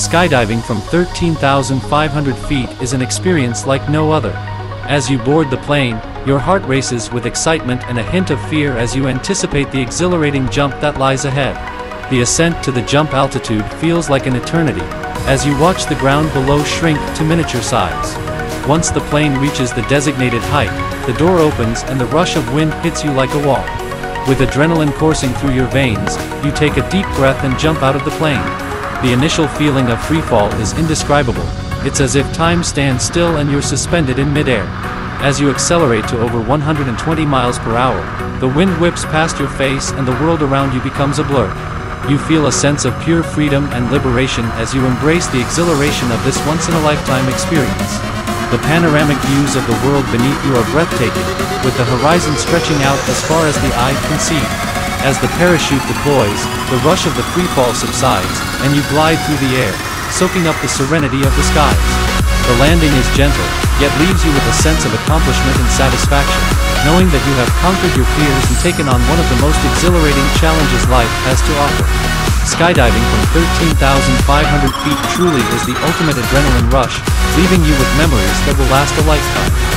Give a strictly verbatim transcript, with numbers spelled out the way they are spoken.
Skydiving from thirteen thousand five hundred feet is an experience like no other. As you board the plane, your heart races with excitement and a hint of fear as you anticipate the exhilarating jump that lies ahead. The ascent to the jump altitude feels like an eternity, as you watch the ground below shrink to miniature size. Once the plane reaches the designated height, the door opens and the rush of wind hits you like a wall. With adrenaline coursing through your veins, you take a deep breath and jump out of the plane. The initial feeling of freefall is indescribable. It's as if time stands still and you're suspended in midair. As you accelerate to over one hundred twenty miles per hour, the wind whips past your face and the world around you becomes a blur. You feel a sense of pure freedom and liberation as you embrace the exhilaration of this once-in-a-lifetime experience. The panoramic views of the world beneath you are breathtaking, with the horizon stretching out as far as the eye can see. As the parachute deploys, the rush of the freefall subsides, and you glide through the air, soaking up the serenity of the skies. The landing is gentle, yet leaves you with a sense of accomplishment and satisfaction, knowing that you have conquered your fears and taken on one of the most exhilarating challenges life has to offer. Skydiving from thirteen thousand five hundred feet truly is the ultimate adrenaline rush, leaving you with memories that will last a lifetime.